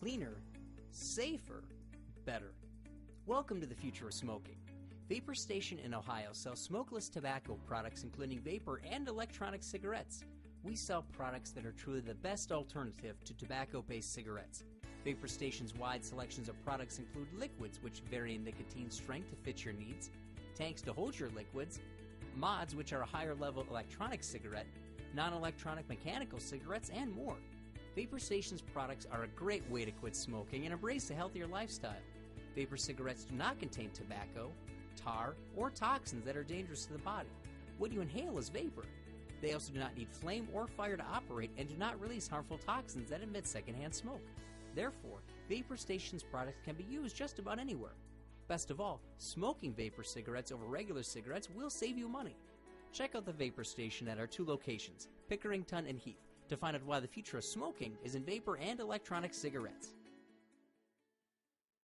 cleaner, safer, better. Welcome to the future of smoking. Vapor Station in Ohio sells smokeless tobacco products including vapor and electronic cigarettes. We sell products that are truly the best alternative to tobacco-based cigarettes. Vapor Station's wide selections of products include liquids, which vary in nicotine strength to fit your needs, tanks to hold your liquids, mods, which are a higher level electronic cigarette, non-electronic mechanical cigarettes, and more. Vapor Station's products are a great way to quit smoking and embrace a healthier lifestyle. Vapor cigarettes do not contain tobacco, tar, or toxins that are dangerous to the body. What you inhale is vapor. They also do not need flame or fire to operate and do not release harmful toxins that emit secondhand smoke. Therefore, Vapor Station's products can be used just about anywhere. Best of all, smoking vapor cigarettes over regular cigarettes will save you money. Check out the Vapor Station at our two locations, Pickerington and Heath, to find out why the future of smoking is in vapor and electronic cigarettes.